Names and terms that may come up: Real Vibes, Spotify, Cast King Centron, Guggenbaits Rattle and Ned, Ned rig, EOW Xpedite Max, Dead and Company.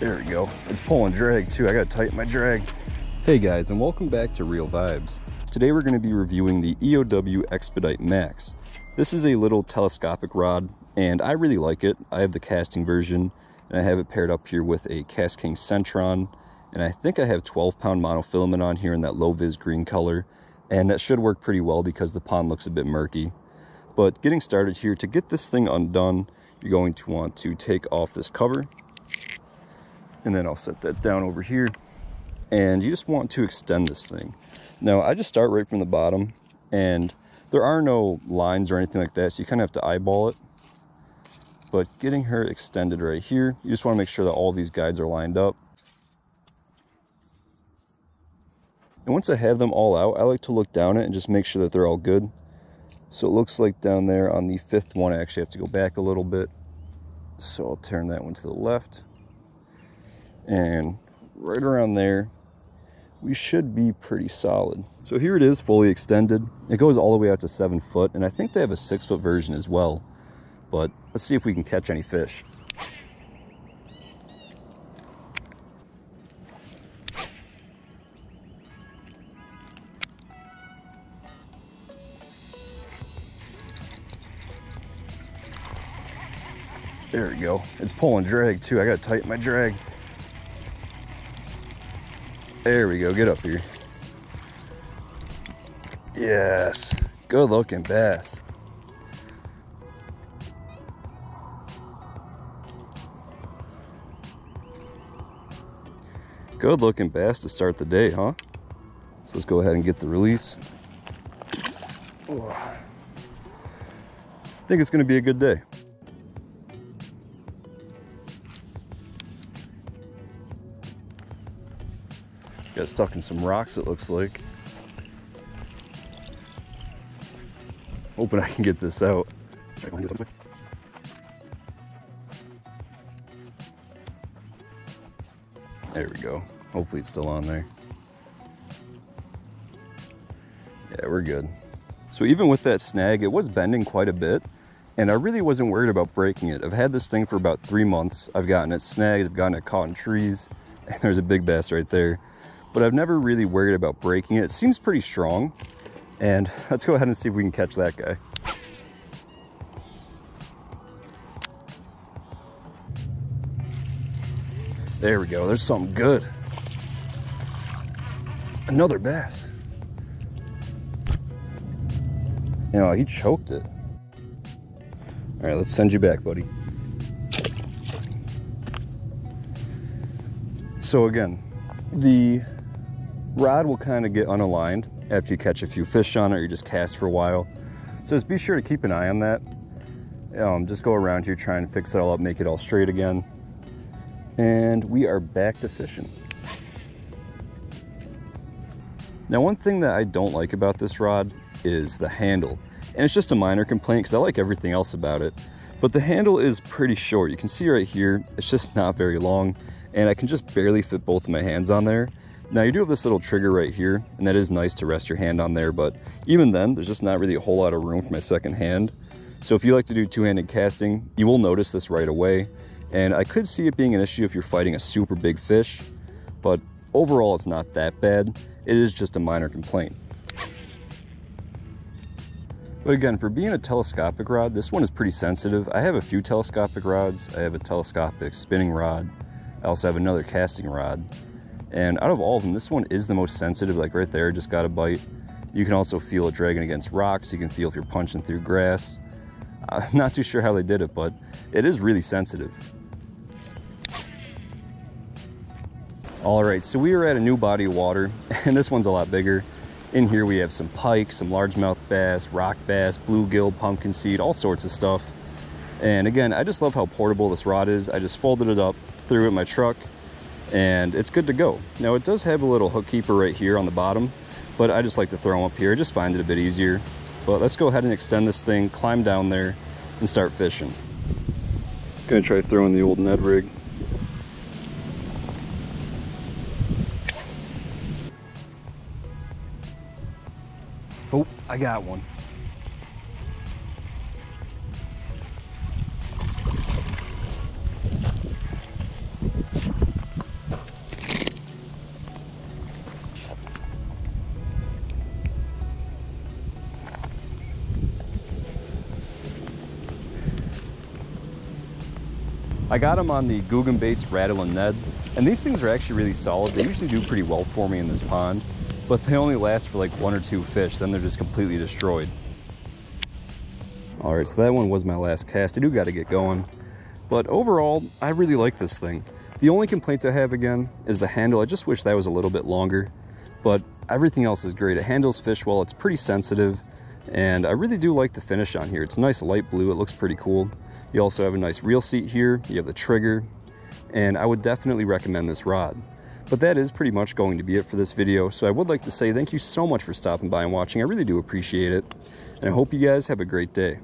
There we go. It's pulling drag too. I gotta tighten my drag. Hey guys, and welcome back to Real Vibes. Today we're going to be reviewing the EOW Xpedite Max. This is a little telescopic rod, and I really like it. I have the casting version, and I have it paired up here with a Cast King Centron, and I think I have 12-pound monofilament on here in that low-vis green color, and that should work pretty well because the pond looks a bit murky. But getting started here, to get this thing undone, you're going to want to take off this cover, and then I'll set that down over here, and you just want to extend this thing. Now, I just start right from the bottom, and there are no lines or anything like that, so you kind of have to eyeball it. But getting her extended right here, you just want to make sure that all these guides are lined up. And once I have them all out, I like to look down it and just make sure that they're all good. So it looks like down there on the fifth one, I actually have to go back a little bit. So I'll turn that one to the left. And right around there, we should be pretty solid. So here it is fully extended. It goes all the way out to 7 foot, and I think they have a 6 foot version as well. But let's see if we can catch any fish. There we go. It's pulling drag too. I gotta tighten my drag. There we go, get up here. Yes, good looking bass. Good looking bass to start the day, huh? So let's go ahead and get the release. Oh, I think it's gonna be a good day. Got stuck in some rocks, it looks like. Hoping I can get this out. There we go. Hopefully it's still on there. Yeah, we're good. So even with that snag, it was bending quite a bit, and I really wasn't worried about breaking it. I've had this thing for about 3 months. I've gotten it snagged, I've gotten it caught in trees, and there's a big bass right there. But I've never really worried about breaking it. It seems pretty strong. And let's go ahead and see if we can catch that guy. There we go, there's something good. Another bass. You know, he choked it. All right, let's send you back, buddy. So again, the rod will kind of get unaligned after you catch a few fish on it, or you just cast for a while. So just be sure to keep an eye on that. Just go around here, try and fix it all up, make it all straight again. And we are back to fishing. Now, one thing that I don't like about this rod is the handle. And it's just a minor complaint because I like everything else about it. But the handle is pretty short. You can see right here, it's just not very long. And I can just barely fit both of my hands on there. Now, you do have this little trigger right here, and that is nice to rest your hand on there, but even then, there's just not really a whole lot of room for my second hand. So if you like to do two-handed casting, you will notice this right away, and I could see it being an issue if you're fighting a super big fish, but overall, it's not that bad. It is just a minor complaint. But again, for being a telescopic rod, this one is pretty sensitive. I have a few telescopic rods. I have a telescopic spinning rod. I also have another casting rod. And out of all of them, this one is the most sensitive, like right there, just got a bite. You can also feel it dragging against rocks. You can feel if you're punching through grass. I'm not too sure how they did it, but it is really sensitive. All right, so we are at a new body of water, and this one's a lot bigger. In here we have some pike, some largemouth bass, rock bass, bluegill, pumpkin seed, all sorts of stuff. And again, I just love how portable this rod is. I just folded it up, threw it in my truck, and it's good to go. Now, it does have a little hook keeper right here on the bottom, but I just like to throw them up here. I just find it a bit easier. But let's go ahead and extend this thing, climb down there, and start fishing. Gonna try throwing the old Ned rig. Oh, I got one. I got them on the Guggenbaits Rattle and Ned, and these things are actually really solid. They usually do pretty well for me in this pond, but they only last for like one or two fish, then they're just completely destroyed. All right, so that one was my last cast. I do got to get going, but overall, I really like this thing. The only complaint I have again is the handle. I just wish that was a little bit longer, but everything else is great. It handles fish well, it's pretty sensitive, and I really do like the finish on here. It's a nice light blue, it looks pretty cool. You also have a nice reel seat here, you have the trigger, and I would definitely recommend this rod. But that is pretty much going to be it for this video, so I would like to say thank you so much for stopping by and watching. I really do appreciate it, and I hope you guys have a great day.